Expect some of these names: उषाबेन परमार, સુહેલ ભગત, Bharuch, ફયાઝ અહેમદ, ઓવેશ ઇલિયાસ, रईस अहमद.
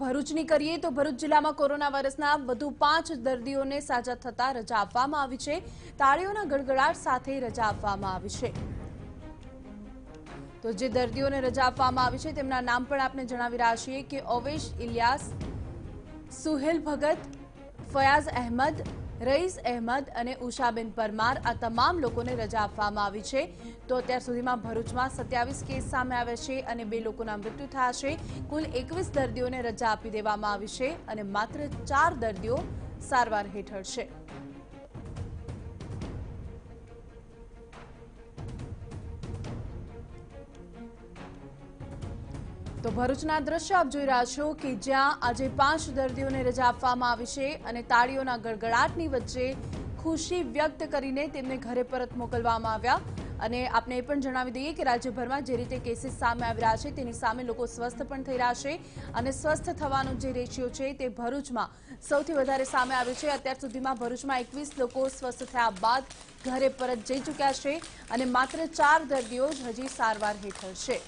ભરૂચની કરીએ તો ભરૂચ જિલ્લામાં કોરોના વાયરસના વધુ 5 દર્દીઓને સાજા થતા રજા આપવામાં આવી છે। તાળીઓના ગડગડાટ સાથે રજા આપવામાં આવી છે। તો જે દર્દીઓને રજા આપવામાં આવી છે તેમના નામ પણ આપણે જણાવી રહ્યા છીએ કે ઓવેશ ઇલિયાસ, સુહેલ ભગત, ફયાઝ અહેમદ, रईस अहमद और उषाबेन परमार आ तमाम लोगों ने रजा आपवामां आवी छे। तो अत्यार सुधीमां भरूचमां 27 केस सामे आव्या छे अने 2 लोकोना मृत्यु थया छे। कुल 21 दर्दीओने रजा आपी देवामां आवी छे अने मात्र 4 दर्दीओ सारवार हेठळ छे। तो भरूचना दृश्य आप जोई रह्या छो कि ज्यां आजे 5 दर्दीओने रजा आपवामां आवी छे अने ताळीओना गड़गड़ाटनी वच्चे खुशी व्यक्त करीने तेमने घरे परत मोकलवामां आव्या। अने आपने ए पण जणावी दઈએ કે રાજ્યભરમાં જે રીતે કેસીસ સામે આવી રહ્યા છે તેની સામે લોકો સ્વસ્થ પણ થઈ રહ્યા છે અને સ્વસ્થ થવાનો જે રેશિયો છે તે ભરૂચમાં સૌથી વધારે સામે આવ્યો છે। અત્યાર સુધીમાં ભરૂચમાં 21 લોકો સ્વસ્થ થયા બાદ ઘરે પરત જઈ ચૂક્યા છે અને માત્ર 4 દર્દીઓ હજી સારવાર હેઠળ છે।